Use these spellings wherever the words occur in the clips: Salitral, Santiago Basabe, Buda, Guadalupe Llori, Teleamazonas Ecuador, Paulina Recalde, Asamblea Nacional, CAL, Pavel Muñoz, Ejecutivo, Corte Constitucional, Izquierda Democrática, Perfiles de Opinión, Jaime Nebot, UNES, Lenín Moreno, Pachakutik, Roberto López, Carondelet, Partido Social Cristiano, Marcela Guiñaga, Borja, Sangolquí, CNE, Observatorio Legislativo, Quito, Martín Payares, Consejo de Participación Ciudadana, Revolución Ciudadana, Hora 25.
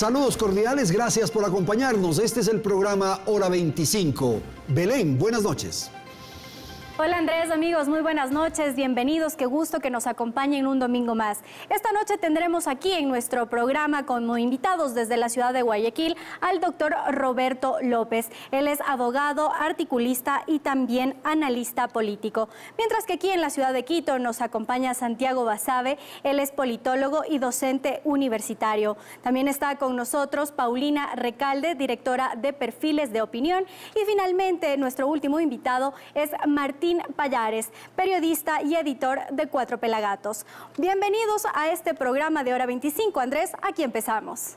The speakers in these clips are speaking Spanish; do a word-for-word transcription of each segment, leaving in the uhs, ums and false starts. Saludos cordiales, gracias por acompañarnos. Este es el programa Hora veinticinco. Belén, buenas noches. Hola Andrés, amigos, muy buenas noches, bienvenidos, qué gusto que nos acompañen un domingo más. Esta noche tendremos aquí en nuestro programa como invitados desde la ciudad de Guayaquil al doctor Roberto López. Él es abogado, articulista y también analista político. Mientras que aquí en la ciudad de Quito nos acompaña Santiago Basabe, él es politólogo y docente universitario. También está con nosotros Paulina Recalde, directora de Perfiles de Opinión. Y finalmente nuestro último invitado es Martín Payares, periodista y editor de Cuatro Pelagatos. Bienvenidos a este programa de Hora veinticinco, Andrés, aquí empezamos.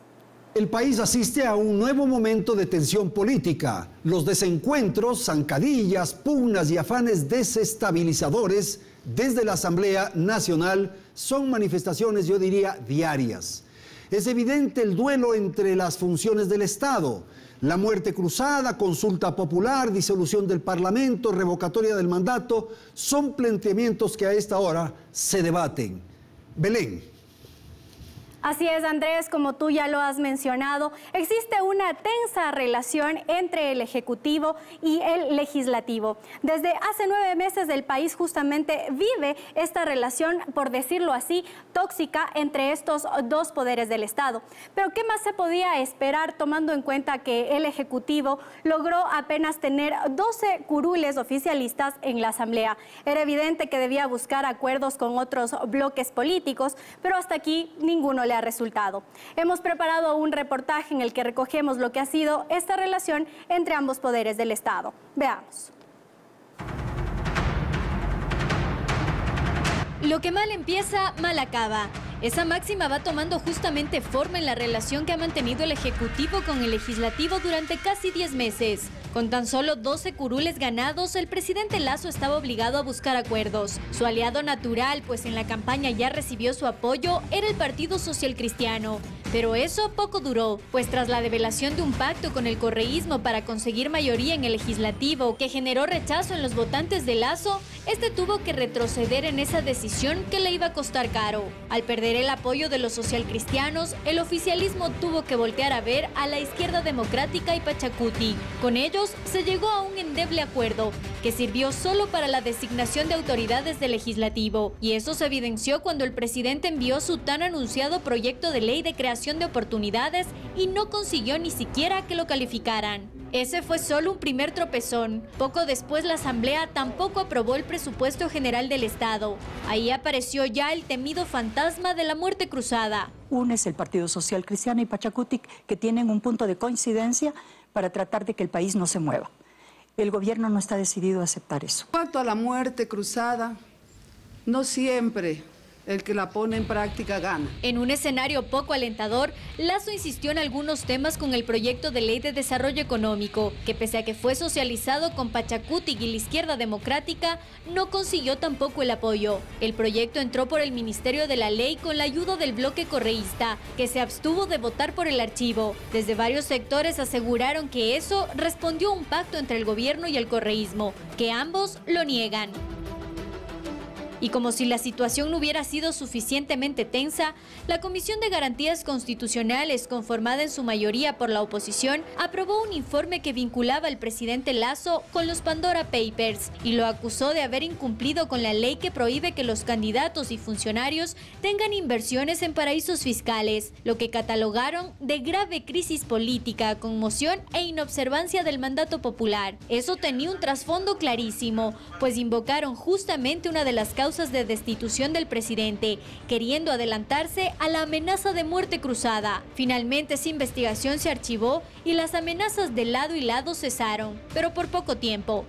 El país asiste a un nuevo momento de tensión política. Los desencuentros, zancadillas, pugnas y afanes desestabilizadores desde la Asamblea Nacional son manifestaciones, yo diría, diarias. Es evidente el duelo entre las funciones del Estado. La muerte cruzada, consulta popular, disolución del Parlamento, revocatoria del mandato, son planteamientos que a esta hora se debaten. Belén. Así es, Andrés, como tú ya lo has mencionado, existe una tensa relación entre el Ejecutivo y el Legislativo. Desde hace nueve meses el país justamente vive esta relación, por decirlo así, tóxica entre estos dos poderes del Estado. Pero ¿qué más se podía esperar tomando en cuenta que el Ejecutivo logró apenas tener doce curules oficialistas en la Asamblea? Era evidente que debía buscar acuerdos con otros bloques políticos, pero hasta aquí ninguno le ha resultado. Hemos preparado un reportaje en el que recogemos lo que ha sido esta relación entre ambos poderes del Estado. Veamos. Lo que mal empieza, mal acaba. Esa máxima va tomando justamente forma en la relación que ha mantenido el Ejecutivo con el Legislativo durante casi diez meses. Con tan solo doce curules ganados, el presidente Lazo estaba obligado a buscar acuerdos. Su aliado natural, pues en la campaña ya recibió su apoyo, era el Partido Social Cristiano. Pero eso poco duró, pues tras la develación de un pacto con el correísmo para conseguir mayoría en el Legislativo, que generó rechazo en los votantes de Lazo, este tuvo que retroceder en esa decisión que le iba a costar caro. Al perder el apoyo de los socialcristianos, el oficialismo tuvo que voltear a ver a la Izquierda Democrática y Pachakutik. Con ellos se llegó a un endeble acuerdo que sirvió solo para la designación de autoridades del Legislativo, y eso se evidenció cuando el presidente envió su tan anunciado proyecto de ley de creación de oportunidades y no consiguió ni siquiera que lo calificaran. Ese fue solo un primer tropezón. Poco después la Asamblea tampoco aprobó el presupuesto general del Estado. Ahí apareció ya el temido fantasma de la muerte cruzada. UNES, el Partido Social Cristiano y Pachakutik, que tienen un punto de coincidencia para tratar de que el país no se mueva. El gobierno no está decidido a aceptar eso. Cuanto a la muerte cruzada, no siempre el que la pone en práctica gana. En un escenario poco alentador, Lazo insistió en algunos temas con el proyecto de ley de desarrollo económico, que pese a que fue socializado con Pachakutik y la Izquierda Democrática, no consiguió tampoco el apoyo. El proyecto entró por el Ministerio de la Ley con la ayuda del bloque correísta, que se abstuvo de votar por el archivo. Desde varios sectores aseguraron que eso respondió a un pacto entre el gobierno y el correísmo, que ambos lo niegan. Y como si la situación no hubiera sido suficientemente tensa, la Comisión de Garantías Constitucionales, conformada en su mayoría por la oposición, aprobó un informe que vinculaba al presidente Lazo con los Pandora Papers y lo acusó de haber incumplido con la ley que prohíbe que los candidatos y funcionarios tengan inversiones en paraísos fiscales, lo que catalogaron de grave crisis política, conmoción e inobservancia del mandato popular. Eso tenía un trasfondo clarísimo, pues invocaron justamente una de las causas de destitución del presidente, queriendo adelantarse a la amenaza de muerte cruzada. Finalmente esa investigación se archivó y las amenazas de lado y lado cesaron, pero por poco tiempo.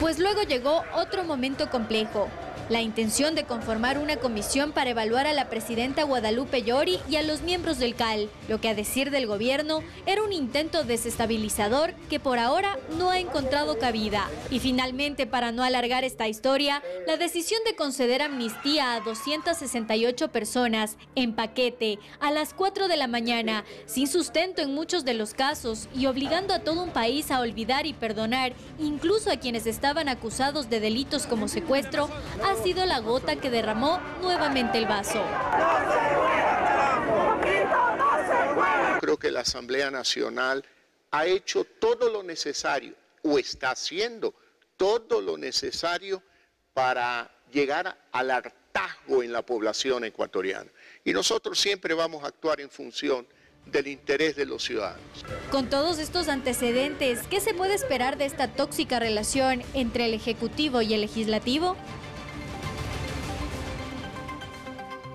Pues luego llegó otro momento complejo. La intención de conformar una comisión para evaluar a la presidenta Guadalupe Llori y a los miembros del C A L, lo que a decir del gobierno era un intento desestabilizador que por ahora no ha encontrado cabida. Y finalmente, para no alargar esta historia, la decisión de conceder amnistía a doscientas sesenta y ocho personas en paquete a las cuatro de la mañana, sin sustento en muchos de los casos y obligando a todo un país a olvidar y perdonar, incluso a quienes estaban acusados de delitos como secuestro, ha sido la gota que derramó nuevamente el vaso. creo que la Asamblea Nacional ha hecho todo lo necesario, o está haciendo todo lo necesario para llegar al hartazgo en la población ecuatoriana. Y nosotros siempre vamos a actuar en función del interés de los ciudadanos. Con todos estos antecedentes, ¿qué se puede esperar de esta tóxica relación entre el Ejecutivo y el Legislativo?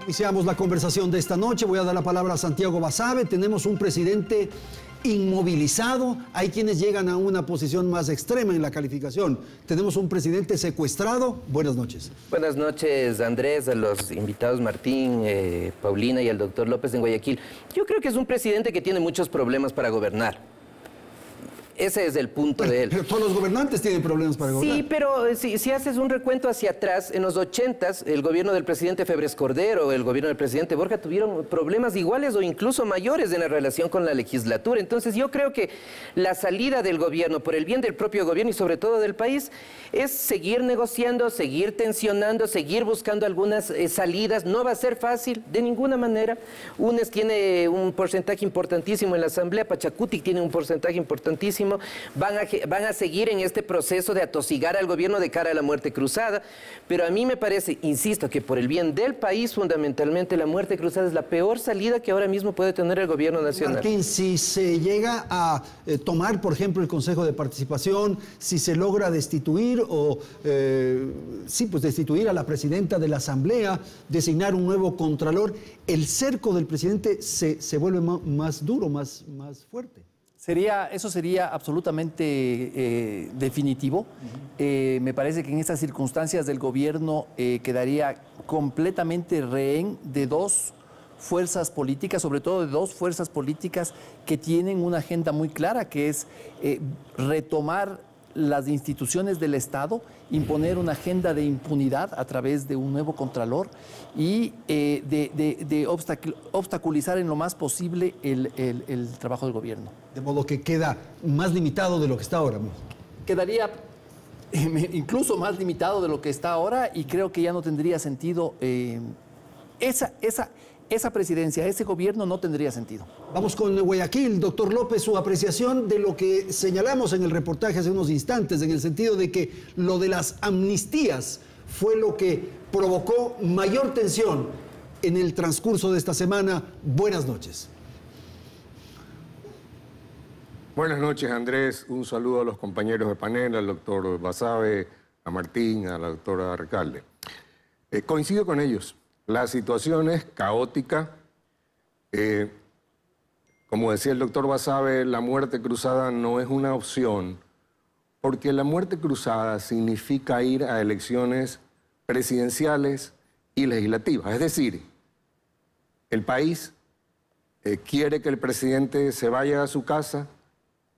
Iniciamos la conversación de esta noche. Voy a dar la palabra a Santiago Basabe. Tenemos un presidente inmovilizado. Hay quienes llegan a una posición más extrema en la calificación. Tenemos un presidente secuestrado. Buenas noches. Buenas noches, Andrés, a los invitados Martín, eh, Paulina y al doctor López en Guayaquil. Yo creo que es un presidente que tiene muchos problemas para gobernar. Ese es el punto pero, de él. Pero todos los gobernantes tienen problemas para gobernar. Sí, pero si, si haces un recuento hacia atrás, en los ochentas, el gobierno del presidente Febres Cordero, el gobierno del presidente Borja, tuvieron problemas iguales o incluso mayores en la relación con la legislatura. Entonces yo creo que la salida del gobierno, por el bien del propio gobierno y sobre todo del país, es seguir negociando, seguir tensionando, seguir buscando algunas eh, salidas. No va a ser fácil, de ninguna manera. UNES tiene un porcentaje importantísimo en la Asamblea, Pachakutik tiene un porcentaje importantísimo. Van a, van a seguir en este proceso de atosigar al gobierno de cara a la muerte cruzada, pero a mí me parece, insisto, que por el bien del país, fundamentalmente, la muerte cruzada es la peor salida que ahora mismo puede tener el gobierno nacional. Martín, si se llega a eh, tomar, por ejemplo, el Consejo de Participación, si se logra destituir o, eh, sí, pues destituir a la presidenta de la Asamblea, designar un nuevo contralor, el cerco del presidente se, se vuelve más duro, más, más fuerte. Sería, eso sería absolutamente eh, definitivo. Eh, me parece que en estas circunstancias del gobierno eh, quedaría completamente rehén de dos fuerzas políticas, sobre todo de dos fuerzas políticas que tienen una agenda muy clara, que es eh, retomar las instituciones del Estado, imponer una agenda de impunidad a través de un nuevo contralor y eh, de, de, de obstaculizar en lo más posible el, el, el trabajo del gobierno. De modo que queda más limitado de lo que está ahora. Quedaría incluso más limitado de lo que está ahora y creo que ya no tendría sentido eh, esa, esa, esa presidencia, ese gobierno no tendría sentido. Vamos con Guayaquil. Doctor López, su apreciación de lo que señalamos en el reportaje hace unos instantes, en el sentido de que lo de las amnistías fue lo que provocó mayor tensión en el transcurso de esta semana. Buenas noches. Buenas noches, Andrés. Un saludo a los compañeros de panel, al doctor Basabe, a Martín, a la doctora Recalde. Eh, coincido con ellos. La situación es caótica. Eh, como decía el doctor Basabe, la muerte cruzada no es una opción, porque la muerte cruzada significa ir a elecciones presidenciales y legislativas. Es decir, el país eh, quiere que el presidente se vaya a su casa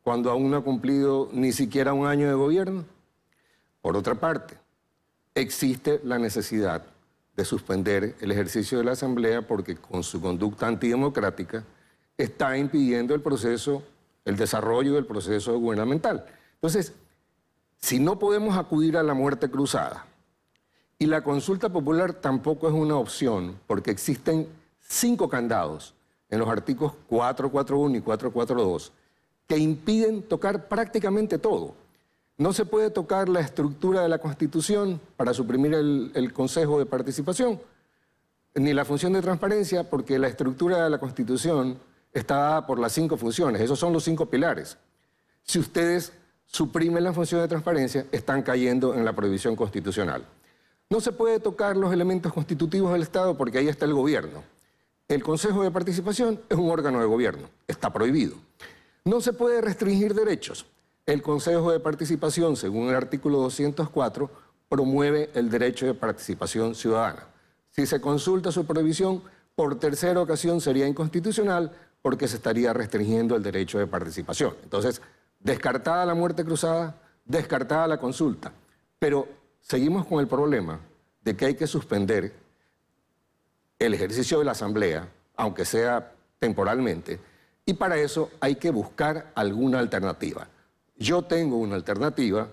cuando aún no ha cumplido ni siquiera un año de gobierno. Por otra parte, existe la necesidad de suspender el ejercicio de la Asamblea porque con su conducta antidemocrática está impidiendo el proceso, el desarrollo del proceso gubernamental. Entonces, si no podemos acudir a la muerte cruzada y la consulta popular tampoco es una opción porque existen cinco candados en los artículos cuatrocientos cuarenta y uno y cuatrocientos cuarenta y dos que impiden tocar prácticamente todo. No se puede tocar la estructura de la Constitución para suprimir el, el Consejo de Participación, ni la función de transparencia, porque la estructura de la Constitución está dada por las cinco funciones. Esos son los cinco pilares. Si ustedes suprimen la función de transparencia, están cayendo en la prohibición constitucional. No se puede tocar los elementos constitutivos del Estado porque ahí está el gobierno. El Consejo de Participación es un órgano de gobierno, está prohibido. No se puede restringir derechos. El Consejo de Participación, según el artículo doscientos cuatro, promueve el derecho de participación ciudadana. Si se consulta su prohibición, por tercera ocasión sería inconstitucional porque se estaría restringiendo el derecho de participación. Entonces, descartada la muerte cruzada, descartada la consulta. Pero seguimos con el problema de que hay que suspender el ejercicio de la Asamblea, aunque sea temporalmente, y para eso hay que buscar alguna alternativa. Yo tengo una alternativa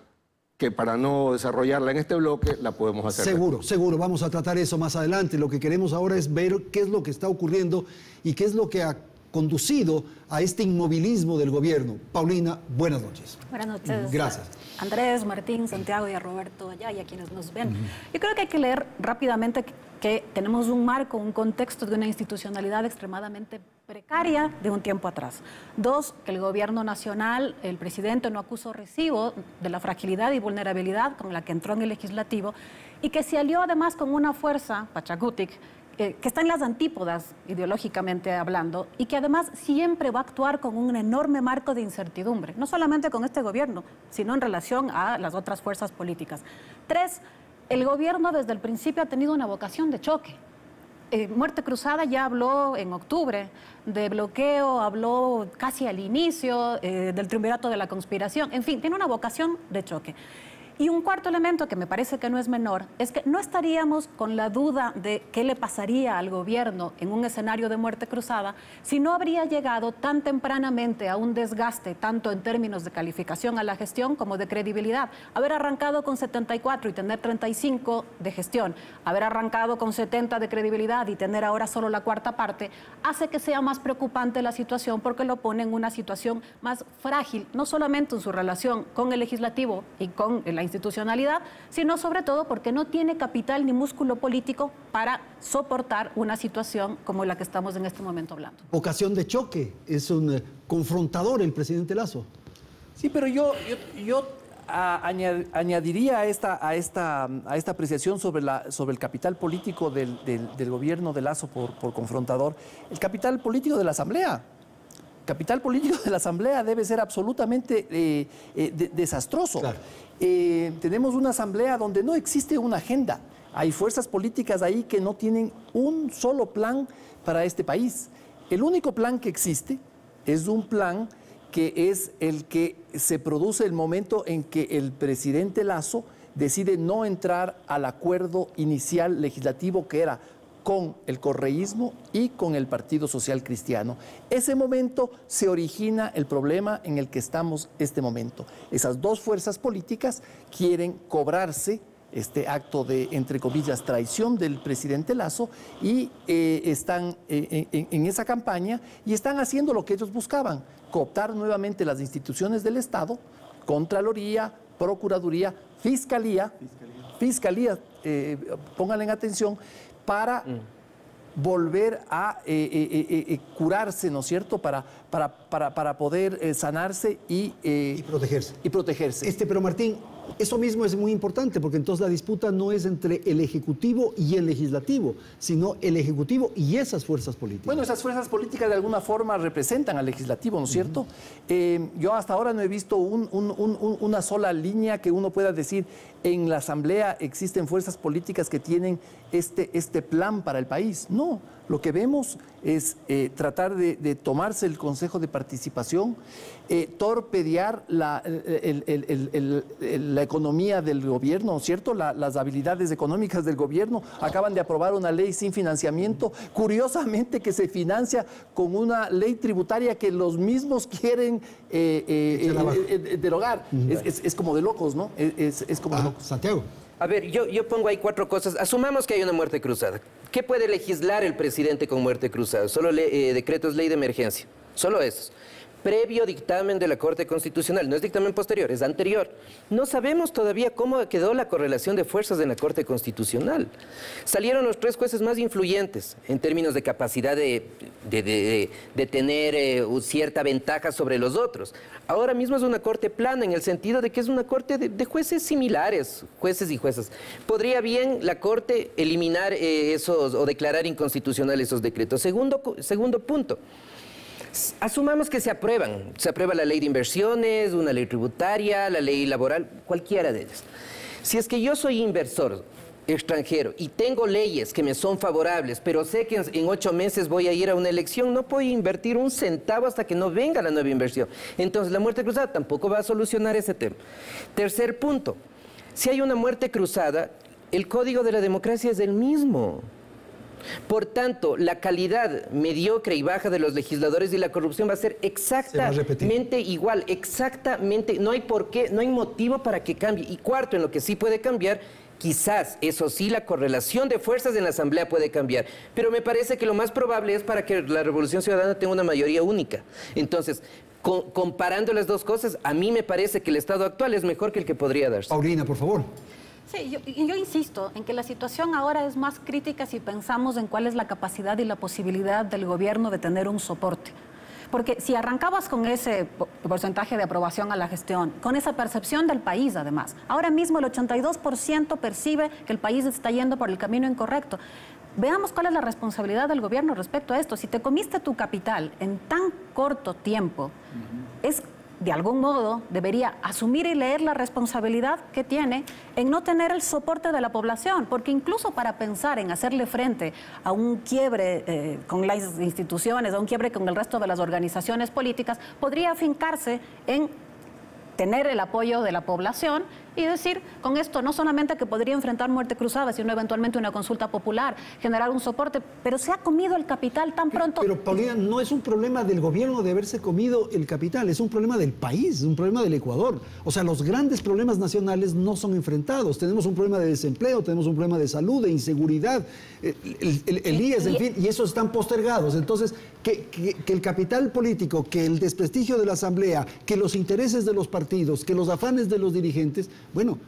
que para no desarrollarla en este bloque la podemos hacer. Seguro, seguro. Vamos a tratar eso más adelante. Lo que queremos ahora es ver qué es lo que está ocurriendo y qué es lo que ha conducido a este inmovilismo del gobierno. Paulina, buenas noches. Buenas noches. Gracias. Andrés, Martín, Santiago y a Roberto allá y a quienes nos ven. Uh-huh. Yo creo que hay que leer rápidamente que tenemos un marco, un contexto de una institucionalidad extremadamente precaria de un tiempo atrás. Dos, que el gobierno nacional, el presidente no acusó recibo de la fragilidad y vulnerabilidad con la que entró en el legislativo y que se alió además con una fuerza, Pachakutik, eh, que está en las antípodas ideológicamente hablando y que además siempre va a actuar con un enorme marco de incertidumbre, no solamente con este gobierno, sino en relación a las otras fuerzas políticas. Tres, el gobierno desde el principio ha tenido una vocación de choque. Eh, Muerte Cruzada ya habló en octubre de bloqueo, habló casi al inicio eh, del triunvirato de la conspiración. En fin, tiene una vocación de choque. Y un cuarto elemento que me parece que no es menor es que no estaríamos con la duda de qué le pasaría al gobierno en un escenario de Muerte Cruzada si no habría llegado tan tempranamente a un desgaste, tanto en términos de calificación a la gestión como de credibilidad. Haber arrancado con setenta y cuatro y tener treinta y cinco de gestión, haber arrancado con setenta de credibilidad y tener ahora solo la cuarta parte, hace que sea más preocupante la situación porque lo pone en una situación más frágil, no solamente en su relación con el legislativo y con la institucionalidad, sino sobre todo porque no tiene capital ni músculo político para soportar una situación como la que estamos en este momento hablando. Ocasión de choque, es un eh, confrontador el presidente Lazo. Sí, pero yo, yo, yo a, añad, añadiría a esta, a, esta, a esta apreciación sobre, la, sobre el capital político del, del, del gobierno de Lazo por, por confrontador, el capital político de la Asamblea. Capital político de la Asamblea debe ser absolutamente eh, eh, de, desastroso. Claro. Eh, tenemos una asamblea donde no existe una agenda. Hay fuerzas políticas ahí que no tienen un solo plan para este país. El único plan que existe es un plan que es el que se produce el momento en que el presidente Lazo decide no entrar al acuerdo inicial legislativo que era con el correísmo y con el Partido Social Cristiano. Ese momento se origina el problema en el que estamos este momento. Esas dos fuerzas políticas quieren cobrarse este acto de, entre comillas, traición del presidente Lazo y eh, están eh, en, en esa campaña y están haciendo lo que ellos buscaban, cooptar nuevamente las instituciones del Estado, Contraloría, Procuraduría, Fiscalía, Fiscalía, Fiscalía eh, pónganle en atención, para volver a eh, eh, eh, curarse, ¿no es cierto?, para, para, para, para poder eh, sanarse y, eh, y, protegerse. y protegerse. Este, pero Martín, eso mismo es muy importante, porque entonces la disputa no es entre el Ejecutivo y el Legislativo, sino el Ejecutivo y esas fuerzas políticas. Bueno, esas fuerzas políticas de alguna forma representan al Legislativo, ¿no es cierto? Uh-huh. eh, yo hasta ahora no he visto un, un, un, una sola línea que uno pueda decir... En la Asamblea existen fuerzas políticas que tienen este, este plan para el país. No, lo que vemos es eh, tratar de, de tomarse el Consejo de Participación, eh, torpedear la, el, el, el, el, la economía del gobierno, ¿no es cierto? La, las habilidades económicas del gobierno. Acaban de aprobar una ley sin financiamiento, curiosamente que se financia con una ley tributaria que los mismos quieren eh, eh, eh, eh, derogar. Es, es, es como de locos, ¿no? Es, es como de locos. Santiago. A ver, yo, yo pongo ahí cuatro cosas. Asumamos que hay una muerte cruzada. ¿Qué puede legislar el presidente con muerte cruzada? Solo le, eh, decretos, ley de emergencia. Solo esos. Previo dictamen de la Corte Constitucional. No es dictamen posterior, es anterior. No sabemos todavía cómo quedó la correlación de fuerzas en la Corte Constitucional. Salieron los tres jueces más influyentes en términos de capacidad de, de, de, de tener eh, cierta ventaja sobre los otros. Ahora mismo es una corte plana en el sentido de que es una corte de, de jueces similares, jueces y juezas. ¿Podría bien la Corte eliminar eh, esos o declarar inconstitucional esos decretos? Segundo, segundo punto. Asumamos que se aprueban, se aprueba la ley de inversiones, una ley tributaria, la ley laboral, cualquiera de ellas. Si es que yo soy inversor extranjero y tengo leyes que me son favorables, pero sé que en ocho meses voy a ir a una elección, no puedo invertir un centavo hasta que no venga la nueva inversión. Entonces la muerte cruzada tampoco va a solucionar ese tema. Tercer punto, si hay una muerte cruzada, el código de la democracia es el mismo. Por tanto, la calidad mediocre y baja de los legisladores y la corrupción va a ser exactamente igual, exactamente, no hay por qué, no hay motivo para que cambie. Y cuarto, en lo que sí puede cambiar Quizás, eso sí, la correlación de fuerzas en la Asamblea puede cambiar, pero me parece que lo más probable es para que la Revolución Ciudadana tenga una mayoría única. Entonces, co- comparando las dos cosas, a mí me parece que el estado actual es mejor que el que podría darse. Paulina, por favor. Sí, yo, yo insisto en que la situación ahora es más crítica si pensamos en cuál es la capacidad y la posibilidad del gobierno de tener un soporte. Porque si arrancabas con ese porcentaje de aprobación a la gestión, con esa percepción del país además, ahora mismo el ochenta y dos por ciento percibe que el país está yendo por el camino incorrecto. Veamos cuál es la responsabilidad del gobierno respecto a esto. Si te comiste tu capital en tan corto tiempo, uh-huh. es de algún modo debería asumir y leer la responsabilidad que tiene en no tener el soporte de la población, porque incluso para pensar en hacerle frente a un quiebre eh, con las instituciones, a un quiebre con el resto de las organizaciones políticas, podría afincarse en tener el apoyo de la población y decir con esto no solamente que podría enfrentar muerte cruzada, sino eventualmente una consulta popular, generar un soporte, pero se ha comido el capital tan pronto. Pero, pero Paulina, no es un problema del gobierno de haberse comido el capital, es un problema del país, es un problema del Ecuador. O sea, los grandes problemas nacionales no son enfrentados. Tenemos un problema de desempleo, tenemos un problema de salud, de inseguridad, el, el, el, el I E S, en fin, y esos están postergados. Entonces, que, que, que el capital político, que el desprestigio de la Asamblea, que los intereses de los partidos, que los afanes de los dirigentes... Bueno,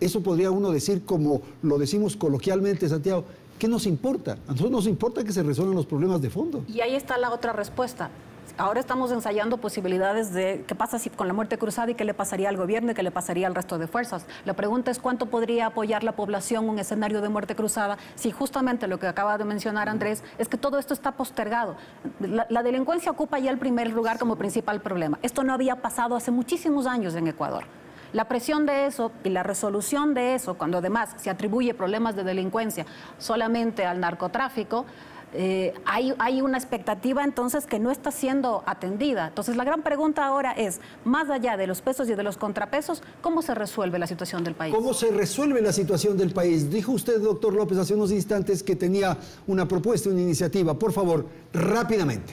eso podría uno decir, como lo decimos coloquialmente, Santiago, ¿qué nos importa? A nosotros nos importa que se resuelvan los problemas de fondo. Y ahí está la otra respuesta. Ahora estamos ensayando posibilidades de qué pasa si con la muerte cruzada y qué le pasaría al gobierno y qué le pasaría al resto de fuerzas. La pregunta es cuánto podría apoyar la población un escenario de muerte cruzada si justamente lo que acaba de mencionar Andrés es que todo esto está postergado. La, la delincuencia ocupa ya el primer lugar como principal problema. Esto no había pasado hace muchísimos años en Ecuador. La presión de eso y la resolución de eso, cuando además se atribuye problemas de delincuencia solamente al narcotráfico, eh, hay, hay una expectativa entonces que no está siendo atendida. Entonces la gran pregunta ahora es, más allá de los pesos y de los contrapesos, ¿cómo se resuelve la situación del país? ¿Cómo se resuelve la situación del país? Dijo usted, doctor López, hace unos instantes que tenía una propuesta, una iniciativa. Por favor, rápidamente.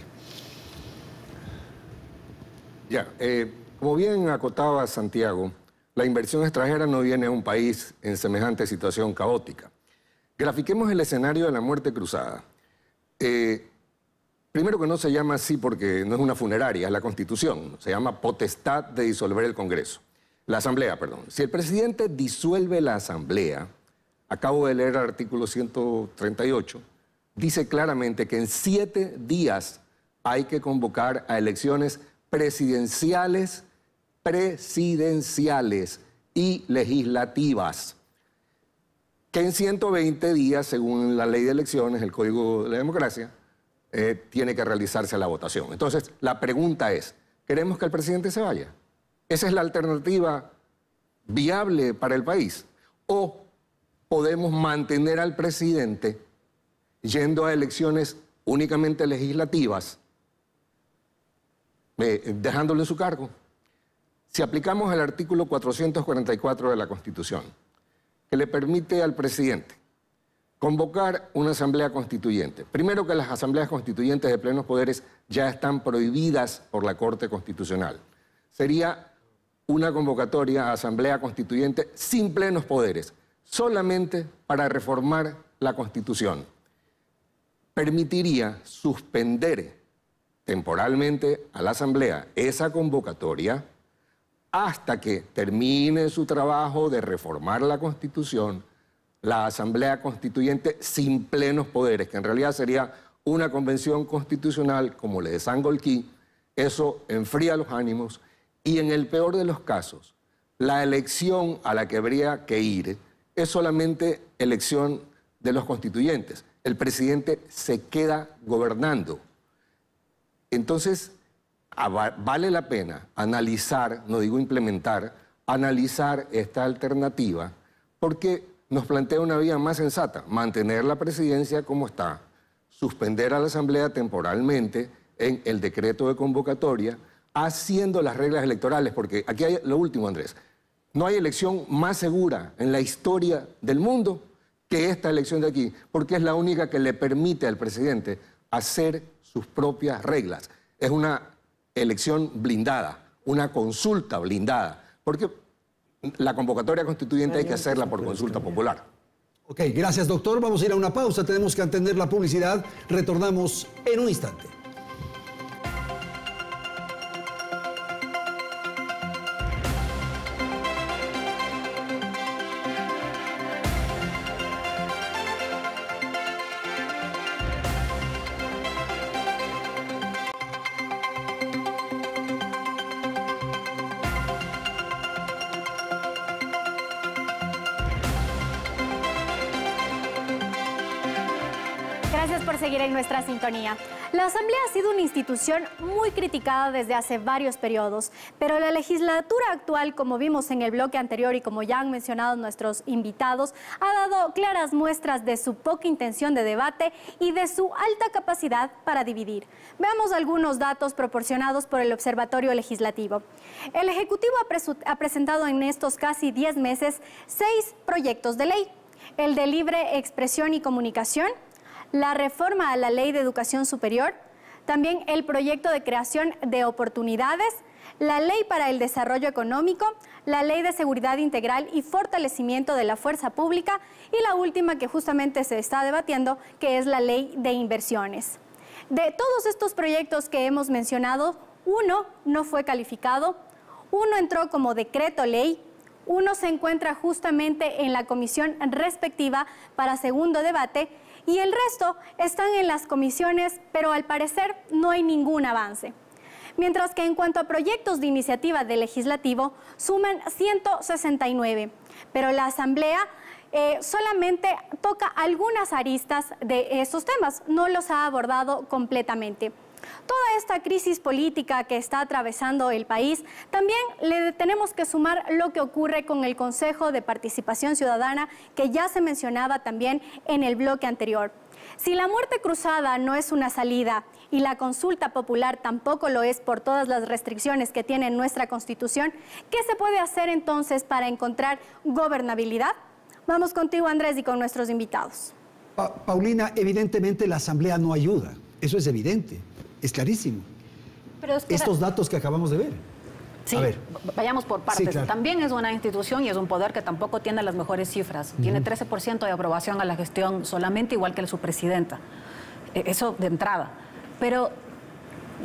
Ya, eh, como bien acotaba Santiago, la inversión extranjera no viene a un país en semejante situación caótica. Grafiquemos el escenario de la muerte cruzada. Eh, primero que no se llama así porque no es una funeraria, es la Constitución. Se llama potestad de disolver el Congreso. La Asamblea, perdón. Si el presidente disuelve la Asamblea, acabo de leer el artículo ciento treinta y ocho, dice claramente que en siete días hay que convocar a elecciones presidenciales presidenciales y legislativas, que en ciento veinte días, según la ley de elecciones, el Código de la Democracia, eh, tiene que realizarse la votación. Entonces, la pregunta es, ¿queremos que el presidente se vaya? ¿Esa es la alternativa viable para el país? ¿O podemos mantener al presidente yendo a elecciones únicamente legislativas, eh, dejándolo en su cargo? Si aplicamos el artículo cuatrocientos cuarenta y cuatro de la Constitución, que le permite al presidente convocar una asamblea constituyente. Primero que las asambleas constituyentes de plenos poderes ya están prohibidas por la Corte Constitucional. Sería una convocatoria a asamblea constituyente sin plenos poderes, solamente para reformar la Constitución. Permitiría suspender temporalmente a la asamblea esa convocatoria hasta que termine su trabajo de reformar la Constitución, la Asamblea Constituyente sin plenos poderes, que en realidad sería una convención constitucional como la de Sangolquí. Eso enfría los ánimos y en el peor de los casos, la elección a la que habría que ir es solamente elección de los constituyentes. El presidente se queda gobernando. Entonces, vale la pena analizar, no digo implementar, analizar esta alternativa porque nos plantea una vía más sensata, mantener la presidencia como está, suspender a la Asamblea temporalmente en el decreto de convocatoria, haciendo las reglas electorales, porque aquí hay lo último, Andrés, no hay elección más segura en la historia del mundo que esta elección de aquí, porque es la única que le permite al presidente hacer sus propias reglas. Es una elección blindada, una consulta blindada, porque la convocatoria constituyente hay que hacerla por consulta popular. Ok, gracias, doctor. Vamos a ir a una pausa. Tenemos que atender la publicidad. Retornamos en un instante. Gracias por seguir en nuestra sintonía. La Asamblea ha sido una institución muy criticada desde hace varios periodos, pero la legislatura actual, como vimos en el bloque anterior y como ya han mencionado nuestros invitados, ha dado claras muestras de su poca intención de debate y de su alta capacidad para dividir. Veamos algunos datos proporcionados por el Observatorio Legislativo. El Ejecutivo ha, presu- ha presentado en estos casi diez meses seis proyectos de ley. El de libre expresión y comunicación, la reforma a la Ley de Educación Superior, también el proyecto de creación de oportunidades, la Ley para el Desarrollo Económico, la Ley de Seguridad Integral y Fortalecimiento de la Fuerza Pública y la última que justamente se está debatiendo, que es la Ley de Inversiones. De todos estos proyectos que hemos mencionado, uno no fue calificado, uno entró como decreto ley, uno se encuentra justamente en la comisión respectiva para segundo debate y el resto están en las comisiones, pero al parecer no hay ningún avance. Mientras que en cuanto a proyectos de iniciativa del Legislativo, suman ciento sesenta y nueve, pero la Asamblea eh, solamente toca algunas aristas de estos temas, no los ha abordado completamente. Toda esta crisis política que está atravesando el país, también le tenemos que sumar lo que ocurre con el Consejo de Participación Ciudadana, que ya se mencionaba también en el bloque anterior. Si la muerte cruzada no es una salida y la consulta popular tampoco lo es por todas las restricciones que tiene nuestra Constitución, ¿qué se puede hacer entonces para encontrar gobernabilidad? Vamos contigo, Andrés, y con nuestros invitados. Pa- Paulina, evidentemente la Asamblea no ayuda, eso es evidente. Es clarísimo. Pero es que estos datos que acabamos de ver. Sí, a ver. Vayamos por partes. Sí, claro. También es una institución y es un poder que tampoco tiene las mejores cifras. Uh-huh. Tiene trece por ciento de aprobación a la gestión solamente, igual que su presidenta. Eso de entrada. Pero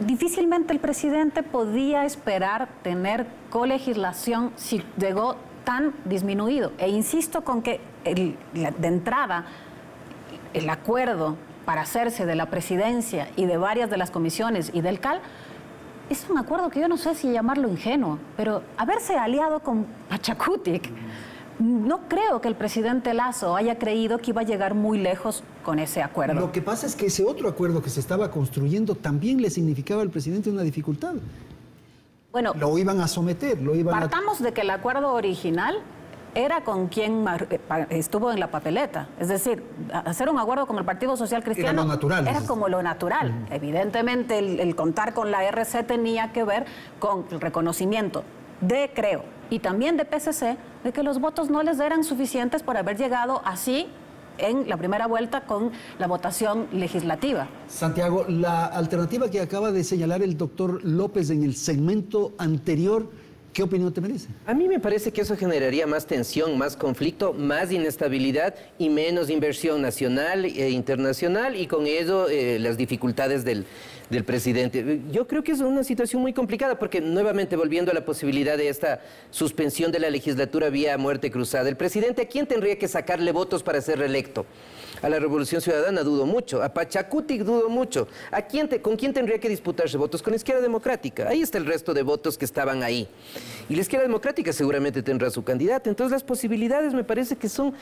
difícilmente el presidente podía esperar tener colegislación si llegó tan disminuido. E insisto con que el, la, de entrada el acuerdo para hacerse de la presidencia y de varias de las comisiones y del C A L, es un acuerdo que yo no sé si llamarlo ingenuo, pero haberse aliado con Pachakutik, no creo que el presidente Lazo haya creído que iba a llegar muy lejos con ese acuerdo. Lo que pasa es que ese otro acuerdo que se estaba construyendo también le significaba al presidente una dificultad. Bueno, lo iban a someter, lo iban partamos a... de que el acuerdo original era con quien estuvo en la papeleta. Es decir, hacer un acuerdo con el Partido Social Cristiano era, natural, era como lo natural. Uh-huh. Evidentemente, el, el contar con la R C tenía que ver con el reconocimiento de Creo y también de P C C de que los votos no les eran suficientes por haber llegado así en la primera vuelta con la votación legislativa. Santiago, la alternativa que acaba de señalar el doctor López en el segmento anterior, ¿qué opinión te merece? A mí me parece que eso generaría más tensión, más conflicto, más inestabilidad y menos inversión nacional e internacional y con ello eh, las dificultades del, del presidente. Yo creo que es una situación muy complicada porque nuevamente volviendo a la posibilidad de esta suspensión de la legislatura vía muerte cruzada, el presidente ¿a quién tendría que sacarle votos para ser reelecto? A la Revolución Ciudadana dudo mucho, a Pachakutik dudo mucho. ¿A quién te, ¿Con quién tendría que disputarse votos? Con la Izquierda Democrática. Ahí está el resto de votos que estaban ahí. Y la Izquierda Democrática seguramente tendrá su candidato. Entonces las posibilidades me parece que son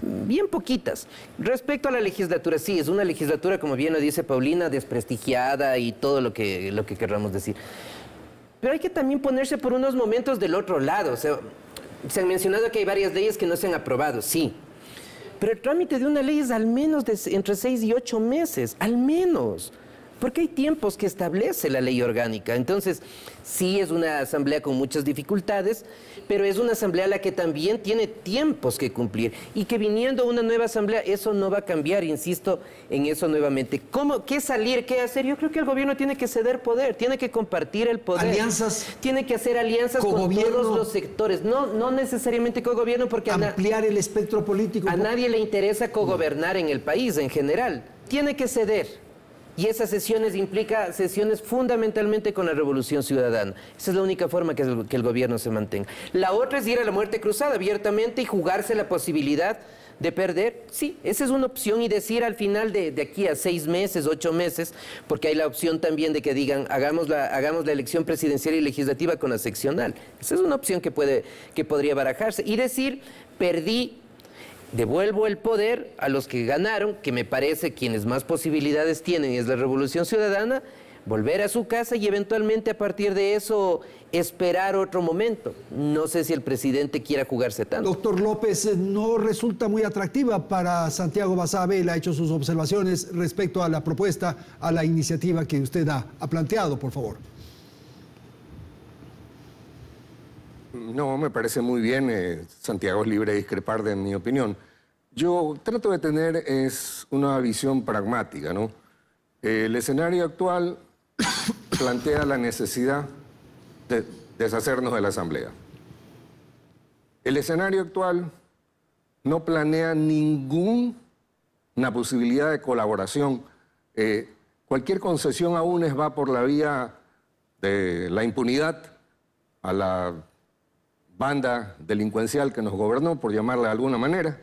bien poquitas. Respecto a la legislatura, sí, es una legislatura, como bien lo dice Paulina, desprestigiada y todo lo que, lo que querramos decir. Pero hay que también ponerse por unos momentos del otro lado. O sea, se han mencionado que hay varias leyes que no se han aprobado, sí. Pero el trámite de una ley es al menos de entre seis y ocho meses, al menos. porque hay tiempos que establece la ley orgánica. Entonces, sí es una asamblea con muchas dificultades, pero es una asamblea la que también tiene tiempos que cumplir, y que viniendo una nueva asamblea, eso no va a cambiar, insisto en eso nuevamente. ¿Cómo, qué salir, qué hacer? Yo creo que el gobierno tiene que ceder poder, tiene que compartir el poder. Alianzas. Tiene que hacer alianzas con, con todos los sectores, no, no necesariamente con el gobierno, porque... Ampliar el espectro político. A nadie le interesa cogobernar en el país en general. Tiene que ceder, y esas sesiones implica sesiones fundamentalmente con la Revolución Ciudadana. Esa es la única forma que el, que el gobierno se mantenga. La otra es ir a la muerte cruzada abiertamente y jugarse la posibilidad de perder. Sí, esa es una opción, y decir al final de, de aquí a seis meses, ocho meses, porque hay la opción también de que digan hagamos la, hagamos la elección presidencial y legislativa con la seccional. Esa es una opción que, puede, que podría barajarse, y decir perdí, devuelvo el poder a los que ganaron, que me parece quienes más posibilidades tienen es la Revolución Ciudadana, volver a su casa y eventualmente a partir de eso esperar otro momento. No sé si el presidente quiera jugarse tanto. Doctor López, no resulta muy atractiva para Santiago Basabe. Él ha hecho sus observaciones respecto a la propuesta, a la iniciativa que usted ha, ha planteado, por favor. No, me parece muy bien. Eh, Santiago es libre de discrepar de mi opinión. Yo trato de tener es una visión pragmática, ¿no? Eh, el escenario actual plantea la necesidad de deshacernos de la Asamblea. El escenario actual no planea ninguna posibilidad de colaboración. Eh, cualquier concesión a UNES va por la vía de la impunidad a la banda delincuencial que nos gobernó, por llamarla de alguna manera,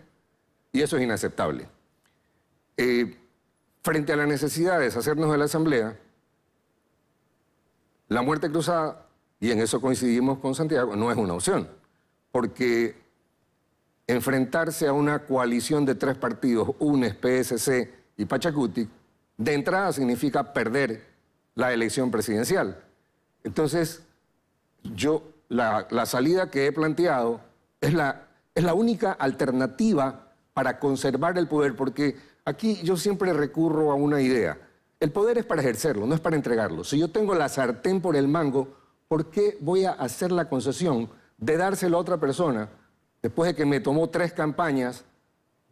y eso es inaceptable. Eh, frente a la necesidad de deshacernos de la Asamblea, la muerte cruzada, y en eso coincidimos con Santiago, no es una opción, porque enfrentarse a una coalición de tres partidos, UNES, P S C y Pachakutik, de entrada significa perder la elección presidencial. Entonces, yo... La, la salida que he planteado es la, es la única alternativa para conservar el poder, porque aquí yo siempre recurro a una idea. El poder es para ejercerlo, no es para entregarlo. Si yo tengo la sartén por el mango, ¿por qué voy a hacer la concesión de dárselo a otra persona después de que me tomó tres campañas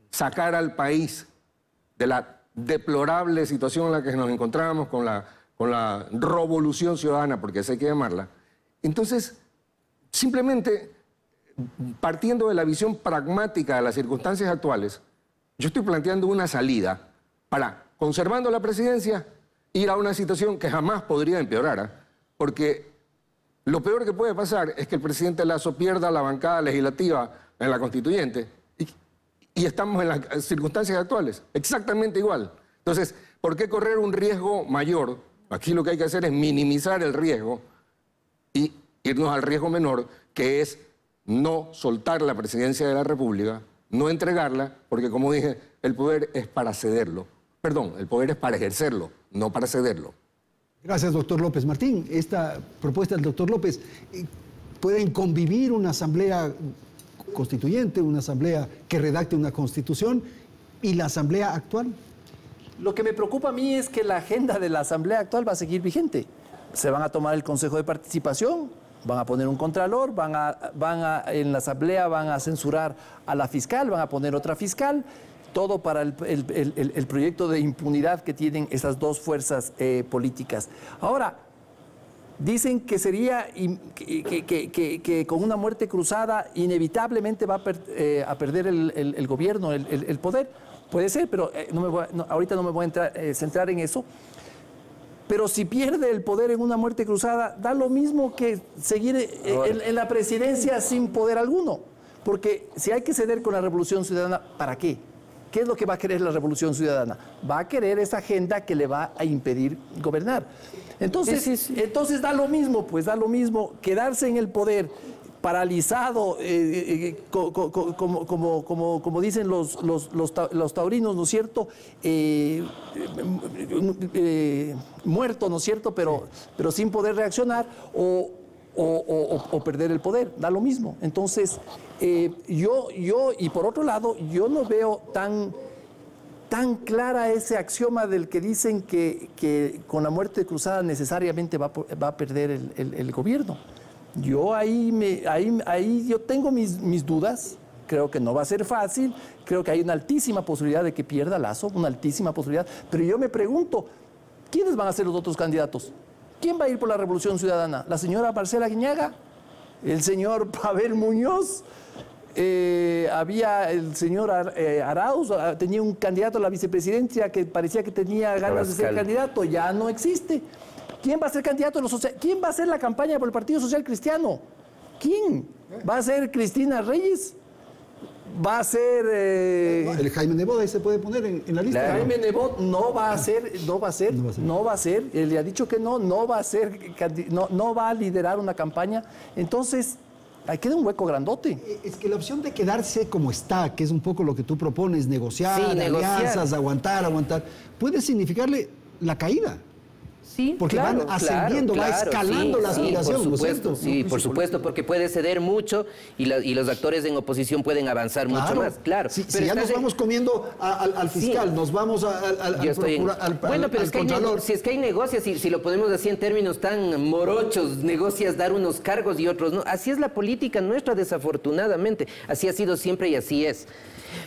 sacar al país de la deplorable situación en la que nos encontrábamos con la, con la revolución ciudadana, porque así hay que llamarla? Entonces, simplemente, partiendo de la visión pragmática de las circunstancias actuales, yo estoy planteando una salida para, conservando la presidencia, ir a una situación que jamás podría empeorar, ¿eh? Porque lo peor que puede pasar es que el presidente Lazo pierda la bancada legislativa en la constituyente, y, y estamos en las circunstancias actuales, exactamente igual. Entonces, ¿por qué correr un riesgo mayor? Aquí lo que hay que hacer es minimizar el riesgo y irnos al riesgo menor, que es no soltar la presidencia de la República, no entregarla, porque como dije, el poder es para cederlo. Perdón, el poder es para ejercerlo, no para cederlo. Gracias, doctor López. Martín, esta propuesta del doctor López, ¿pueden convivir una asamblea constituyente, una asamblea que redacte una constitución y la asamblea actual? Lo que me preocupa a mí es que la agenda de la asamblea actual va a seguir vigente. Se van a tomar el Consejo de Participación, van a poner un contralor, van a, van a, en la asamblea van a censurar a la fiscal, van a poner otra fiscal, todo para el, el, el, el proyecto de impunidad que tienen esas dos fuerzas eh, políticas. Ahora, dicen que sería, que, que, que, que con una muerte cruzada inevitablemente va a, per, eh, a perder el, el, el gobierno, el, el, el poder. Puede ser, pero eh, no me voy, no, ahorita no me voy a entrar, eh, centrar en eso. Pero si pierde el poder en una muerte cruzada, da lo mismo que seguir en, en la presidencia sin poder alguno. Porque si hay que ceder con la Revolución Ciudadana, ¿para qué? ¿Qué es lo que va a querer la Revolución Ciudadana? Va a querer esa agenda que le va a impedir gobernar. Entonces, sí, sí, sí. entonces da lo mismo, pues da lo mismo quedarse en el poder paralizado, eh, eh, co, co, co, como, como, como, como dicen los, los, los, ta, los taurinos, ¿no es cierto? Eh, eh, eh, muerto, ¿no es cierto? Pero, pero sin poder reaccionar o, o, o, o perder el poder, da lo mismo. Entonces, eh, yo, yo, y por otro lado, yo no veo tan tan clara ese axioma del que dicen que, que con la muerte cruzada necesariamente va, va a perder el, el, el gobierno. Yo ahí, me, ahí, ahí yo tengo mis, mis dudas, creo que no va a ser fácil, creo que hay una altísima posibilidad de que pierda Lazo, una altísima posibilidad, pero yo me pregunto, ¿quiénes van a ser los otros candidatos? ¿Quién va a ir por la Revolución Ciudadana? ¿La señora Marcela Guiñaga? ¿El señor Pavel Muñoz? Eh, había el señor Ar, eh, Arauz, tenía un candidato a la vicepresidencia que parecía que tenía ganas de ser candidato, ya no existe. ¿Quién va a ser candidato de los socialistas? ¿Quién va a hacer la campaña por el Partido Social Cristiano? ¿Quién? ¿Va a ser Cristina Reyes? ¿Va a ser...? Eh... El Jaime Nebot ahí se puede poner en, en la lista. Claro. Jaime Nebot no va a ser, no va a ser, no va a ser, no va a ser, él le ha dicho que no, no va a ser, no, no va a liderar una campaña, entonces... Ahí queda un hueco grandote. Es que la opción de quedarse como está, que es un poco lo que tú propones, negociar, sí, alianzas, negociar. aguantar, aguantar, puede significarle la caída. Sí, porque claro, van ascendiendo, claro, va escalando sí, la aspiración. Sí, por supuesto, ¿no? sí, por supuesto, porque puede ceder mucho y, la, y los actores en oposición pueden avanzar claro, mucho más, claro. Sí, pero si ya nos en... vamos comiendo a, a, al fiscal, sí. nos vamos a, a, al, al, procura, en... al Bueno, al, pero al es que hay, si es que hay negocios, si, si lo podemos decir en términos tan morochos, negocias dar unos cargos y otros no. Así es la política nuestra, desafortunadamente. Así ha sido siempre y así es.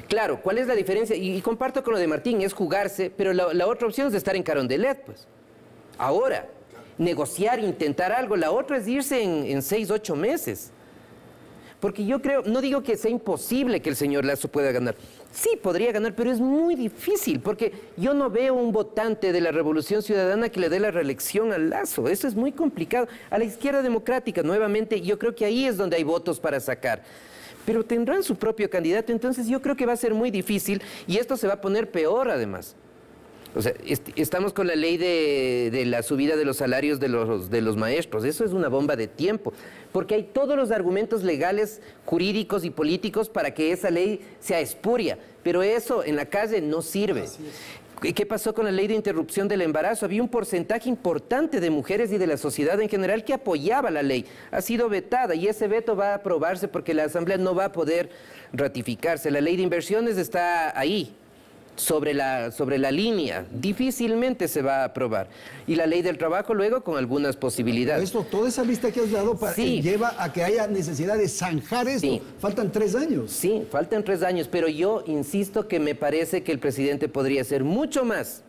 Claro, ¿cuál es la diferencia? Y, y comparto con lo de Martín, es jugarse, pero la, la otra opción es de estar en Carondelet, pues. Ahora, negociar, intentar algo. La otra es irse en, en seis, ocho meses. Porque yo creo, no digo que sea imposible que el señor Lazo pueda ganar. Sí, podría ganar, pero es muy difícil, porque yo no veo un votante de la Revolución Ciudadana que le dé la reelección al Lazo. Eso es muy complicado. A la Izquierda Democrática, nuevamente, yo creo que ahí es donde hay votos para sacar. Pero tendrán su propio candidato, entonces yo creo que va a ser muy difícil y esto se va a poner peor, además. O sea, est estamos con la ley de, de la subida de los salarios de los, de los maestros. Eso es una bomba de tiempo, porque hay todos los argumentos legales, jurídicos y políticos para que esa ley sea espuria, pero eso en la calle no sirve. ¿Qué pasó con la ley de interrupción del embarazo? Había un porcentaje importante de mujeres y de la sociedad en general que apoyaba la ley. Ha sido vetada y ese veto va a aprobarse porque la Asamblea no va a poder ratificarse. La ley de inversiones está ahí. Sobre la, sobre la línea, difícilmente se va a aprobar. Y la ley del trabajo luego con algunas posibilidades. Esto, toda esa lista que has dado para, sí. eh, lleva a que haya necesidad de zanjar esto. Sí. Faltan tres años. Sí, faltan tres años, pero yo insisto que me parece que el presidente podría hacer mucho más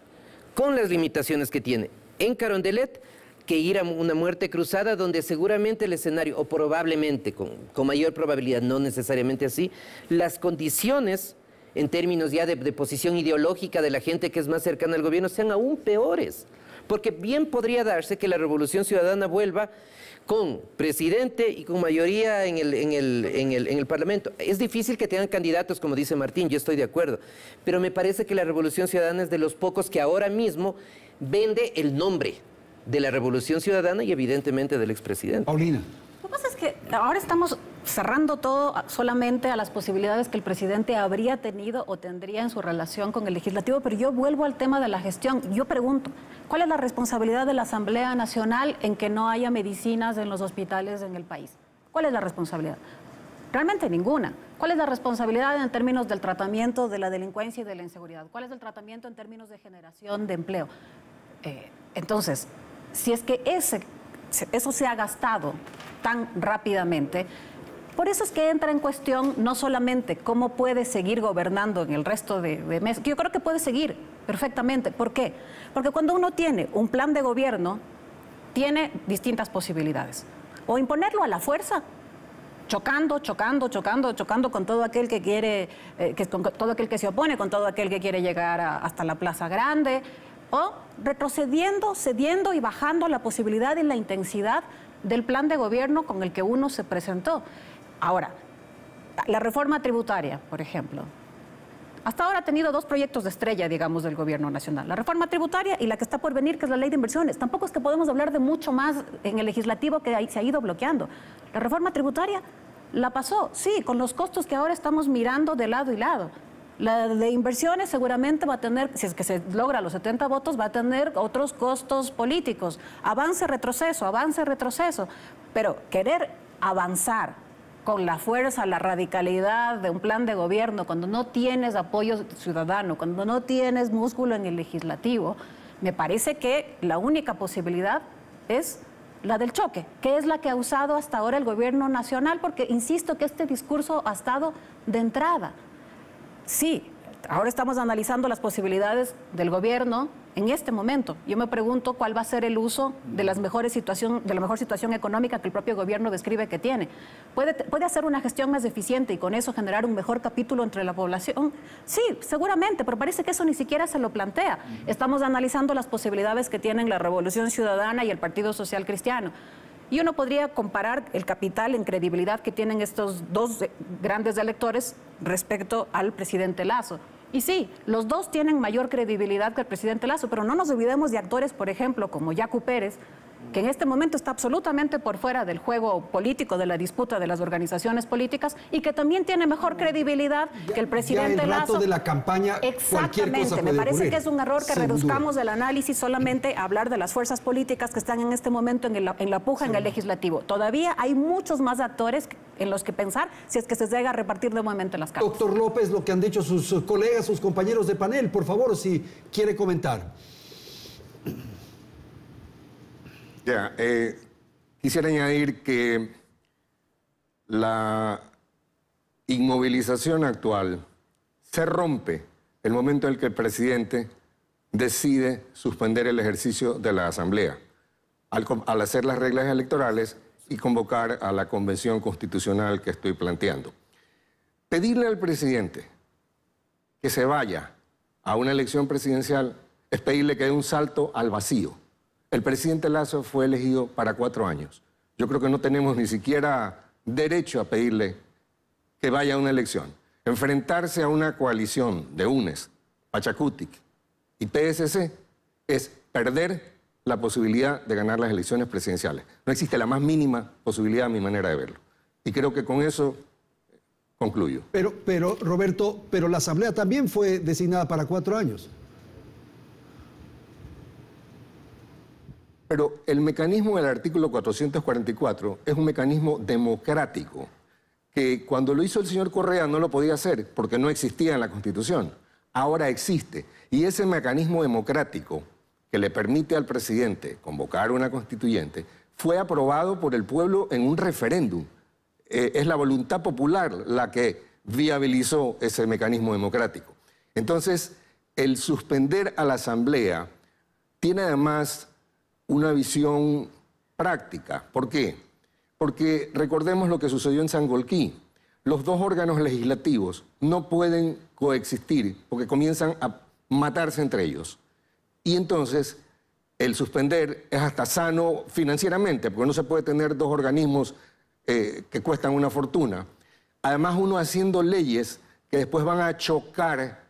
con las limitaciones que tiene en Carondelet que ir a una muerte cruzada donde seguramente el escenario, o probablemente, con, con mayor probabilidad, no necesariamente así, las condiciones... en términos ya de, de posición ideológica de la gente que es más cercana al gobierno, sean aún peores. Porque bien podría darse que la Revolución Ciudadana vuelva con presidente y con mayoría en el, en el, en el, en el Parlamento. Es difícil que tengan candidatos, como dice Martín, yo estoy de acuerdo. Pero me parece que la Revolución Ciudadana es de los pocos que ahora mismo vende el nombre de la Revolución Ciudadana y evidentemente del expresidente. Paulina. Lo que pasa es que ahora estamos... cerrando todo solamente a las posibilidades que el presidente habría tenido o tendría en su relación con el Legislativo, pero yo vuelvo al tema de la gestión. Yo pregunto, ¿cuál es la responsabilidad de la Asamblea Nacional en que no haya medicinas en los hospitales en el país? ¿Cuál es la responsabilidad? Realmente ninguna. ¿Cuál es la responsabilidad en términos del tratamiento de la delincuencia y de la inseguridad? ¿Cuál es el tratamiento en términos de generación de empleo? Eh, entonces, si es que ese, eso se ha gastado tan rápidamente... Por eso es que entra en cuestión no solamente cómo puede seguir gobernando en el resto de, de meses, que yo creo que puede seguir perfectamente. ¿Por qué? Porque cuando uno tiene un plan de gobierno, tiene distintas posibilidades. O imponerlo a la fuerza, chocando, chocando, chocando, chocando con todo aquel que quiere, eh, que, con todo aquel que se opone, con todo aquel que quiere llegar a, hasta la Plaza Grande, o retrocediendo, cediendo y bajando la posibilidad y la intensidad del plan de gobierno con el que uno se presentó. Ahora, la reforma tributaria, por ejemplo, hasta ahora ha tenido dos proyectos de estrella, digamos, del gobierno nacional. La reforma tributaria y la que está por venir, que es la ley de inversiones. Tampoco es que podemos hablar de mucho más en el legislativo que se ha ido bloqueando. La reforma tributaria la pasó, sí, con los costos que ahora estamos mirando de lado y lado. La de inversiones seguramente va a tener, si es que se logra los setenta votos, va a tener otros costos políticos. Avance, retroceso, avance, retroceso. Pero querer avanzar con la fuerza, la radicalidad de un plan de gobierno, cuando no tienes apoyo ciudadano, cuando no tienes músculo en el legislativo, me parece que la única posibilidad es la del choque, que es la que ha usado hasta ahora el gobierno nacional, porque insisto que este discurso ha estado de entrada. Sí, ahora estamos analizando las posibilidades del gobierno en este momento. Yo me pregunto cuál va a ser el uso de, las mejores situación, de la mejor situación económica que el propio gobierno describe que tiene. ¿Puede, puede hacer una gestión más eficiente y con eso generar un mejor capítulo entre la población? Sí, seguramente, pero parece que eso ni siquiera se lo plantea. Estamos analizando las posibilidades que tienen la Revolución Ciudadana y el Partido Social Cristiano. Y uno podría comparar el capital en credibilidad que tienen estos dos grandes electores respecto al presidente Lazo. Y sí, los dos tienen mayor credibilidad que el presidente Lazo, pero no nos olvidemos de actores, por ejemplo, como Yacu Pérez, que en este momento está absolutamente por fuera del juego político, de la disputa de las organizaciones políticas, y que también tiene mejor credibilidad ya, que el presidente ya el rato Lazo. De la campaña, exactamente, cualquier cosa puede me parece ocurrir. Que es un error que Sin reduzcamos duda. El análisis solamente a hablar de las fuerzas políticas que están en este momento en, el, en la puja, sí. en el legislativo. Todavía hay muchos más actores en los que pensar si es que se llega a repartir de momento las cartas. Doctor López, lo que han dicho sus colegas, sus compañeros de panel, por favor, si quiere comentar. Ya, yeah, eh, quisiera añadir que la inmovilización actual se rompe el momento en el que el presidente decide suspender el ejercicio de la Asamblea al, al hacer las reglas electorales y convocar a la Convención Constitucional que estoy planteando. Pedirle al presidente que se vaya a una elección presidencial es pedirle que dé un salto al vacío. El presidente Lazo fue elegido para cuatro años. Yo creo que no tenemos ni siquiera derecho a pedirle que vaya a una elección. Enfrentarse a una coalición de UNES, Pachakutik y P S C es perder la posibilidad de ganar las elecciones presidenciales. No existe la más mínima posibilidad a mi manera de verlo. Y creo que con eso concluyo. Pero, pero Roberto, pero la Asamblea también fue designada para cuatro años. Pero el mecanismo del artículo cuatrocientos cuarenta y cuatro es un mecanismo democrático que cuando lo hizo el señor Correa no lo podía hacer porque no existía en la Constitución. Ahora existe. Y ese mecanismo democrático que le permite al presidente convocar una constituyente fue aprobado por el pueblo en un referéndum. Eh, es la voluntad popular la que viabilizó ese mecanismo democrático. Entonces, el suspender a la Asamblea tiene además una visión práctica. ¿Por qué? Porque recordemos lo que sucedió en Sangolquí. Los dos órganos legislativos no pueden coexistir porque comienzan a matarse entre ellos. Y entonces el suspender es hasta sano financieramente porque no se puede tener dos organismos eh, que cuestan una fortuna. Además uno haciendo leyes que después van a chocar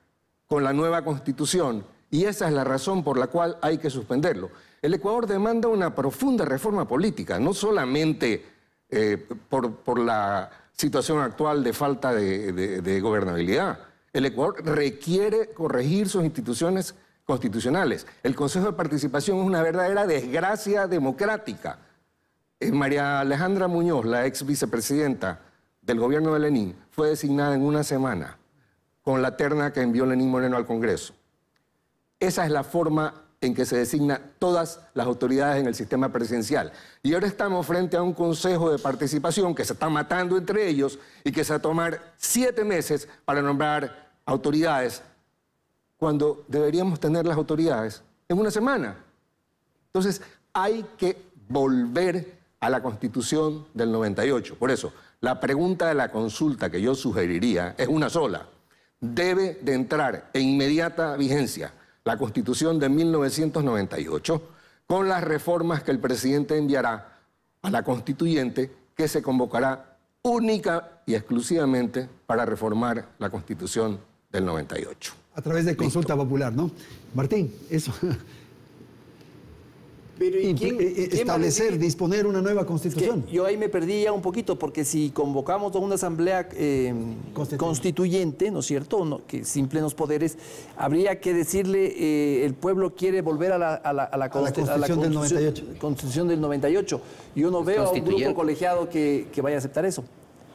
con la nueva Constitución y esa es la razón por la cual hay que suspenderlo. El Ecuador demanda una profunda reforma política, no solamente eh, por, por la situación actual de falta de, de, de gobernabilidad. El Ecuador requiere corregir sus instituciones constitucionales. El Consejo de Participación es una verdadera desgracia democrática. Eh, María Alejandra Muñoz, la ex vicepresidenta del gobierno de Lenín, fue designada en una semana con la terna que envió Lenín Moreno al Congreso. Esa es la forma en que se designa todas las autoridades en el sistema presidencial. Y ahora estamos frente a un consejo de participación que se está matando entre ellos y que se va a tomar siete meses para nombrar autoridades, cuando deberíamos tener las autoridades en una semana. Entonces, hay que volver a la Constitución del noventa y ocho. Por eso, la pregunta de la consulta que yo sugeriría es una sola. Debe de entrar en inmediata vigencia la Constitución de mil novecientos noventa y ocho, con las reformas que el presidente enviará a la constituyente, que se convocará única y exclusivamente para reformar la Constitución del noventa y ocho. A través de consulta Listo. popular, ¿no? Martín, eso. Pero, ¿y quién, establecer, quién disponer una nueva Constitución? Yo ahí me perdí ya un poquito, porque si convocamos a una asamblea eh, constituyente. constituyente, ¿no es cierto?, no, que sin plenos poderes, habría que decirle, eh, el pueblo quiere volver a la, a la, a la, a la, Constitución, a la Constitución, del noventa y ocho. Constitución del noventa y ocho. Yo no veo a un grupo colegiado que, que vaya a aceptar eso.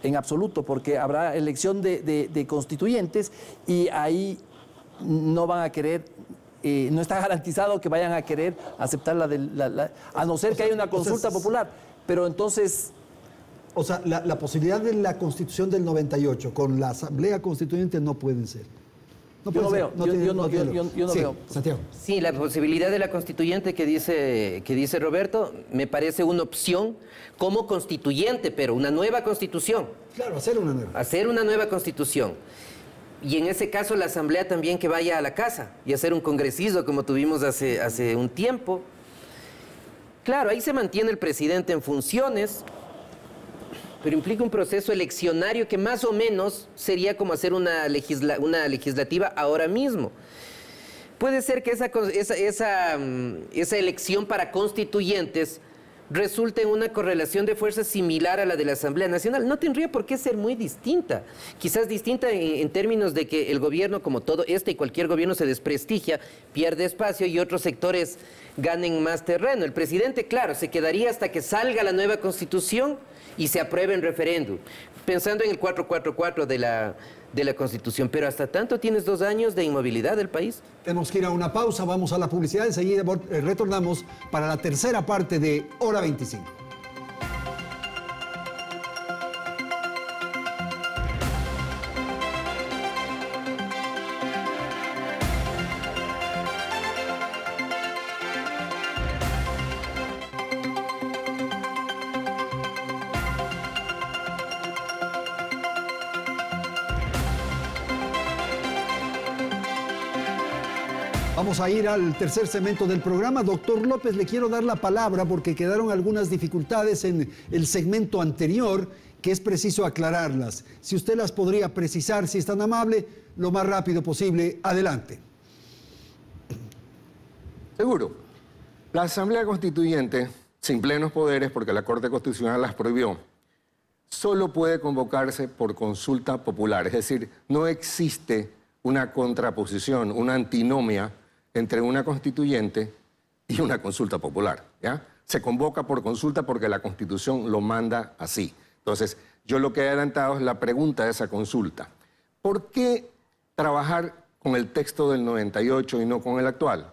en absoluto, porque habrá elección de, de, de constituyentes y ahí no van a querer, eh, no está garantizado que vayan a querer aceptar la de... La, la, a no ser que haya una consulta popular, pero entonces... O sea, la, la posibilidad de la Constitución del noventa y ocho con la Asamblea Constituyente no pueden ser. No yo no ser, veo, no yo, tiene, yo no, no yo, yo, yo no sí, veo. Santiago. Sí, la posibilidad de la constituyente que dice, que dice Roberto me parece una opción como constituyente, pero una nueva constitución. Claro, hacer una nueva. Hacer una nueva constitución. Y en ese caso la asamblea también que vaya a la casa y hacer un congresismo como tuvimos hace, hace un tiempo. Claro, ahí se mantiene el presidente en funciones, pero implica un proceso eleccionario que más o menos sería como hacer una, legisla una legislativa ahora mismo. Puede ser que esa, esa, esa, esa elección para constituyentes resulte en una correlación de fuerzas similar a la de la Asamblea Nacional. No tendría por qué ser muy distinta. Quizás distinta en, en términos de que el gobierno, como todo este y cualquier gobierno, se desprestigia, pierde espacio y otros sectores ganen más terreno. El presidente, claro, se quedaría hasta que salga la nueva constitución y se apruebe en referéndum, pensando en el cuatro cuatro cuatro de la, de la Constitución. Pero hasta tanto tienes dos años de inmovilidad del país. Tenemos que ir a una pausa, vamos a la publicidad, enseguida retornamos para la tercera parte de Hora veinticinco. Vamos a ir al tercer segmento del programa. Doctor López, le quiero dar la palabra porque quedaron algunas dificultades en el segmento anterior que es preciso aclararlas. Si usted las podría precisar, si es tan amable, lo más rápido posible. Adelante. Seguro. La Asamblea Constituyente, sin plenos poderes, porque la Corte Constitucional las prohibió, solo puede convocarse por consulta popular. Es decir, no existe una contraposición, una antinomia entre una constituyente y una consulta popular, ¿ya? Se convoca por consulta porque la Constitución lo manda así. Entonces, yo lo que he adelantado es la pregunta de esa consulta. ¿Por qué trabajar con el texto del noventa y ocho y no con el actual?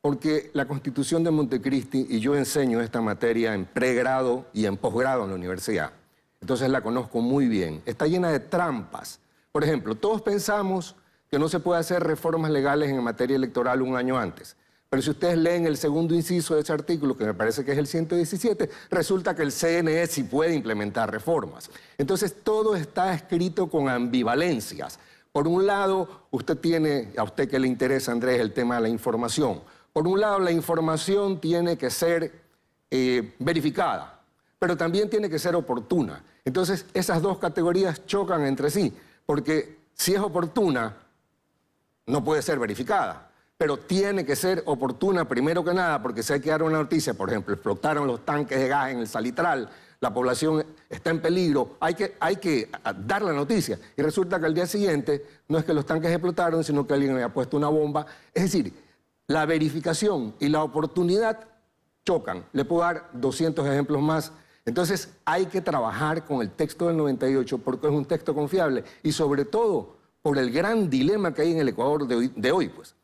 Porque la Constitución de Montecristi, y yo enseño esta materia en pregrado y en posgrado en la universidad, entonces la conozco muy bien, está llena de trampas. Por ejemplo, todos pensamos que no se puede hacer reformas legales en materia electoral un año antes. Pero si ustedes leen el segundo inciso de ese artículo, que me parece que es el ciento diecisiete, resulta que el C N E sí puede implementar reformas. Entonces, todo está escrito con ambivalencias. Por un lado, usted tiene, a usted que le interesa, Andrés, el tema de la información. Por un lado, la información tiene que ser eh, verificada, pero también tiene que ser oportuna. Entonces, esas dos categorías chocan entre sí, porque si es oportuna, no puede ser verificada, pero tiene que ser oportuna primero que nada, porque si hay que dar una noticia, por ejemplo, explotaron los tanques de gas en el Salitral, la población está en peligro, hay que, hay que dar la noticia. Y resulta que al día siguiente no es que los tanques explotaron, sino que alguien había puesto una bomba. Es decir, la verificación y la oportunidad chocan. Le puedo dar doscientos ejemplos más. Entonces, hay que trabajar con el texto del noventa y ocho porque es un texto confiable y sobre todo por el gran dilema que hay en el Ecuador de hoy, de hoy, pues,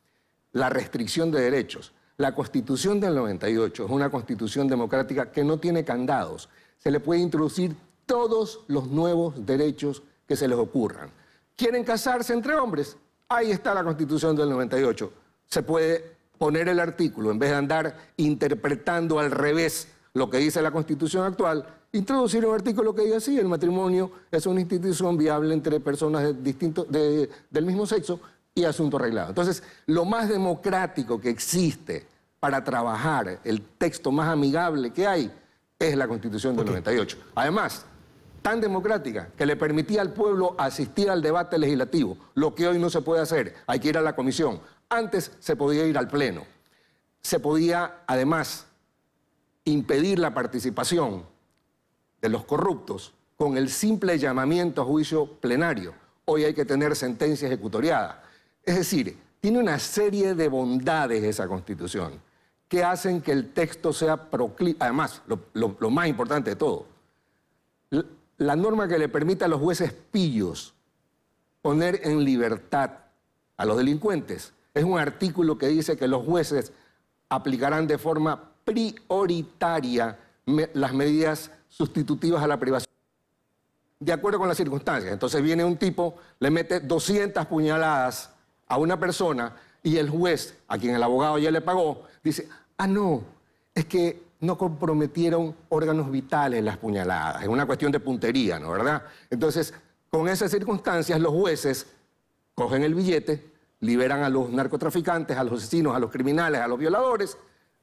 la restricción de derechos. La Constitución del noventa y ocho es una Constitución democrática que no tiene candados. Se le puede introducir todos los nuevos derechos que se les ocurran. ¿Quieren casarse entre hombres? Ahí está la Constitución del noventa y ocho. Se puede poner el artículo, en vez de andar interpretando al revés lo que dice la Constitución actual, introducir un artículo que diga así: el matrimonio es una institución viable entre personas de distinto, de, del mismo sexo y asunto arreglado. Entonces, lo más democrático que existe para trabajar, el texto más amigable que hay, es la Constitución del noventa y ocho. Además, tan democrática que le permitía al pueblo asistir al debate legislativo, lo que hoy no se puede hacer, hay que ir a la comisión. Antes se podía ir al pleno. Se podía, además, impedir la participación de los corruptos con el simple llamamiento a juicio plenario. Hoy hay que tener sentencia ejecutoriada. Es decir, tiene una serie de bondades esa Constitución que hacen que el texto sea proclive. Además, lo, lo, lo más importante de todo, la norma que le permita a los jueces pillos poner en libertad a los delincuentes. Es un artículo que dice que los jueces aplicarán de forma prioritaria me, las medidas sustitutivas a la privación de acuerdo con las circunstancias. Entonces viene un tipo, le mete doscientas puñaladas a una persona y el juez, a quien el abogado ya le pagó, dice, ah, no, es que no comprometieron órganos vitales las puñaladas. Es una cuestión de puntería, ¿no? ¿Verdad? Entonces, con esas circunstancias, los jueces cogen el billete, liberan a los narcotraficantes, a los asesinos, a los criminales, a los violadores,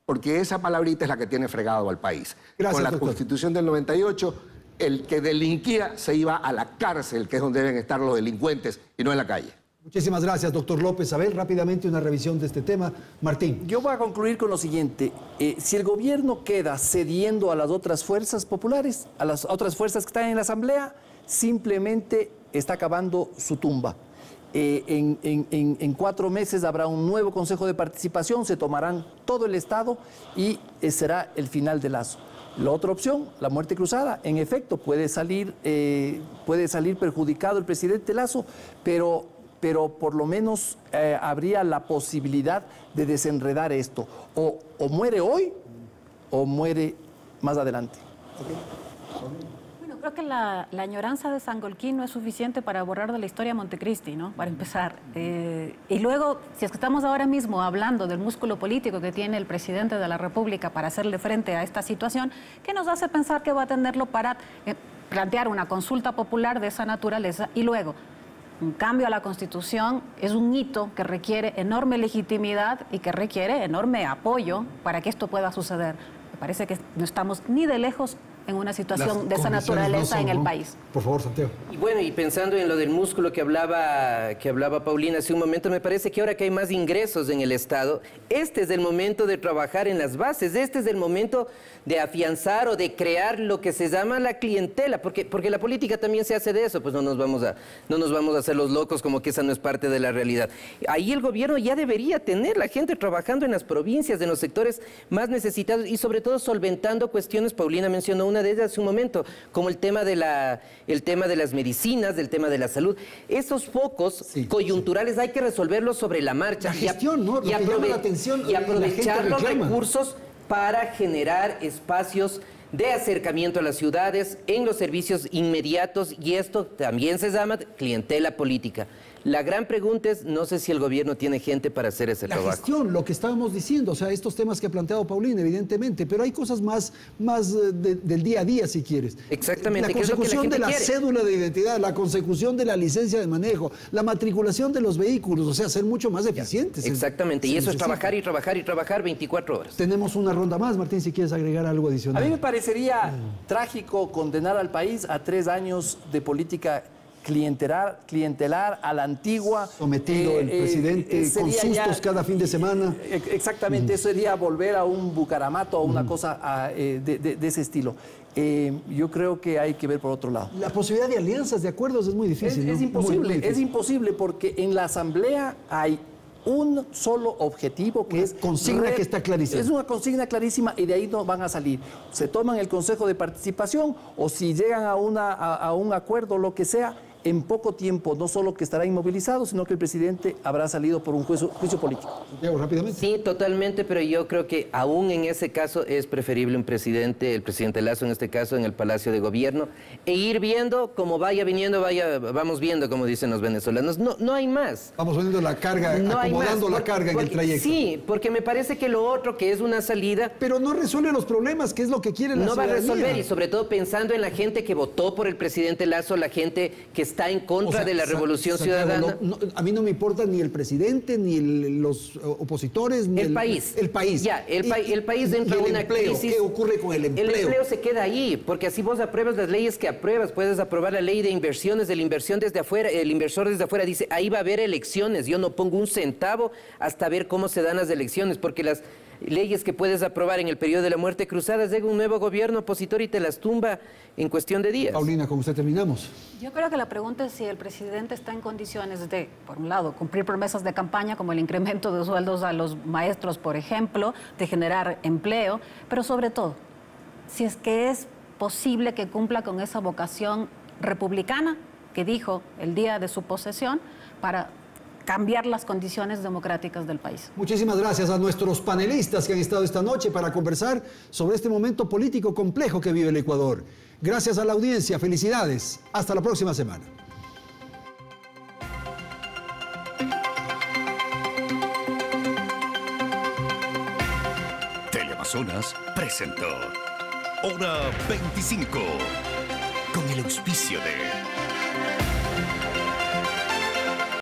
porque esa palabrita es la que tiene fregado al país. Gracias, con la doctor. Constitución del noventa y ocho, el que delinquía se iba a la cárcel, que es donde deben estar los delincuentes, y no en la calle. Muchísimas gracias, doctor López. A ver, rápidamente una revisión de este tema. Martín. Yo voy a concluir con lo siguiente. Eh, si el gobierno queda cediendo a las otras fuerzas populares, a las otras fuerzas que están en la Asamblea, simplemente está acabando su tumba. Eh, en, en, en, en cuatro meses habrá un nuevo Consejo de Participación, se tomarán todo el Estado y eh, será el final del lazo. La otra opción, la muerte cruzada, en efecto, puede salir, eh, puede salir perjudicado el presidente Lazo, pero, pero por lo menos eh, habría la posibilidad de desenredar esto. O, o muere hoy o muere más adelante. Okay. Creo que la, la añoranza de Sangolquí no es suficiente para borrar de la historia Montecristi, ¿no? Para empezar. Eh, y luego, si es que estamos ahora mismo hablando del músculo político que tiene el presidente de la República para hacerle frente a esta situación, ¿qué nos hace pensar que va a tenerlo para eh, plantear una consulta popular de esa naturaleza? Y luego, un cambio a la Constitución es un hito que requiere enorme legitimidad y que requiere enorme apoyo para que esto pueda suceder. Me parece que no estamos ni de lejos en una situación Las de esa naturaleza no son, en el ¿no? país. Por favor, Santiago. Y bueno, y pensando en lo del músculo que hablaba, que hablaba Paulina hace un momento, me parece que ahora que hay más ingresos en el Estado, este es el momento de trabajar en las bases, este es el momento de afianzar o de crear lo que se llama la clientela, porque, porque la política también se hace de eso, pues no nos vamos a, no nos vamos a hacer los locos como que esa no es parte de la realidad. Ahí el gobierno ya debería tener la gente trabajando en las provincias, en los sectores más necesitados y sobre todo solventando cuestiones, Paulina mencionó una de ellas hace un momento, como el tema de la, el tema de las medicinas, del tema de la salud. Esos focos sí, coyunturales sí. hay que resolverlos sobre la marcha. La gestión, y, ¿no? Lo y, que llama la atención, y aprovechar los recursos para generar espacios de acercamiento a las ciudades en los servicios inmediatos, y esto también se llama clientela política. La gran pregunta es, no sé si el gobierno tiene gente para hacer ese trabajo. La gestión, lo que estábamos diciendo, o sea, estos temas que ha planteado Paulina, evidentemente, pero hay cosas más, más de, del día a día, si quieres. Exactamente. La consecución de la cédula de identidad, la consecución de la licencia de manejo, la matriculación de los vehículos, o sea, ser mucho más eficientes. Exactamente, y eso es trabajar y trabajar y trabajar veinticuatro horas. Tenemos una ronda más, Martín, si quieres agregar algo adicional. A mí me parecería mm. trágico condenar al país a tres años de política clientelar, clientelar a la antigua. Sometido eh, el presidente eh, con sustos ya, cada fin de semana. Exactamente, mm. eso sería volver a un bucaramato o una mm. cosa a, eh, de, de, de ese estilo. Eh, yo creo que hay que ver por otro lado. La posibilidad de alianzas, de acuerdos es muy difícil. Es, ¿no? es imposible, muy, muy difícil. Es imposible porque en la Asamblea hay un solo objetivo que una es... consigna que está clarísima. Es una consigna clarísima y de ahí no van a salir. Se toman el Consejo de Participación o si llegan a, una, a, a un acuerdo, lo que sea, en poco tiempo, no solo que estará inmovilizado, sino que el presidente habrá salido por un juicio, juicio político. Santiago, rápidamente. Sí, totalmente, pero yo creo que aún en ese caso es preferible un presidente, el presidente Lazo en este caso, en el Palacio de Gobierno, e ir viendo como vaya viniendo, vaya, vamos viendo, como dicen los venezolanos. No, no hay más. Vamos poniendo la carga, no acomodando más, la carga porque, en el trayecto. Sí, porque me parece que lo otro, que es una salida... Pero no resuelve los problemas, que es lo que quiere la ciudadanía. No va a resolver, y sobre todo pensando en la gente que votó por el presidente Lazo, la gente que está en contra o sea, de la Revolución Santiago, Ciudadana. No, no, a mí no me importa ni el presidente, ni el, los opositores, ni el, el país. El país. Ya, el, pa y, el país dentro de una empleo, crisis. ¿Qué ocurre con el empleo? El empleo se queda ahí, porque así vos apruebas las leyes que apruebas, puedes aprobar la ley de inversiones, de la inversión desde afuera, el inversor desde afuera dice, ahí va a haber elecciones, yo no pongo un centavo hasta ver cómo se dan las elecciones, porque las leyes que puedes aprobar en el periodo de la muerte cruzada, llega un nuevo gobierno opositor y te las tumba en cuestión de días. Paulina, ¿con usted terminamos? Yo creo que la pregunta es si el presidente está en condiciones de, por un lado, cumplir promesas de campaña como el incremento de sueldos a los maestros, por ejemplo, de generar empleo, pero sobre todo, si es que es posible que cumpla con esa vocación republicana que dijo el día de su posesión para cambiar las condiciones democráticas del país. Muchísimas gracias a nuestros panelistas que han estado esta noche para conversar sobre este momento político complejo que vive el Ecuador. Gracias a la audiencia, felicidades. Hasta la próxima semana. Teleamazonas presentó Hora veinticinco con el auspicio de